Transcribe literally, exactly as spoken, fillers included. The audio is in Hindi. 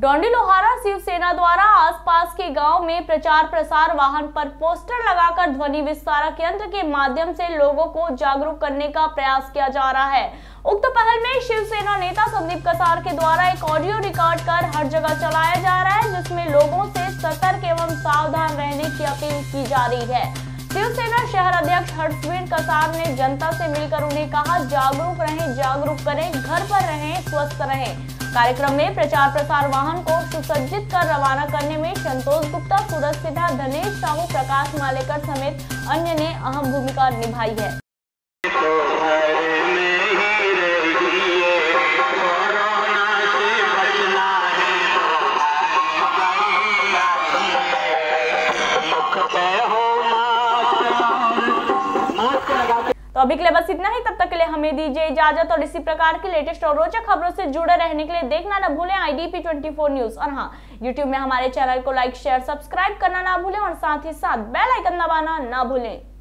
डोंडी लोहारा शिवसेना द्वारा आसपास के गांव में प्रचार प्रसार वाहन पर पोस्टर लगाकर ध्वनि विस्तारक यंत्र के माध्यम से लोगों को जागरूक करने का प्रयास किया जा रहा है। उक्त पहल में शिवसेना नेता संदीप कसार के द्वारा एक ऑडियो रिकॉर्ड कर हर जगह चलाया जा रहा है, जिसमें लोगों से सतर्क एवं सावधान रहने की अपील की जा रही है। शिवसेना शहर अध्यक्ष हर्षवीर कसार ने जनता से मिलकर उन्हें कहा, जागरूक रहें, जागरूक करें, घर पर रहें, स्वस्थ रहें। कार्यक्रम में प्रचार प्रसार वाहन को सुसज्जित कर रवाना करने में संतोष गुप्ता, सुरेश सिद्धार्थ, दिनेश साहू, प्रकाश मालेकर समेत अन्य ने अहम भूमिका निभाई है। तो अभी के लिए बस इतना ही। तब तक के लिए हमें दीजिए इजाजत, और इसी प्रकार की लेटेस्ट और रोचक खबरों से जुड़े रहने के लिए देखना ना भूलें आई डी पी चौबीस न्यूज। और हाँ, यूट्यूब में हमारे चैनल को लाइक, शेयर, सब्सक्राइब करना ना भूलें और साथ ही साथ बेल आइकन दबाना ना भूलें।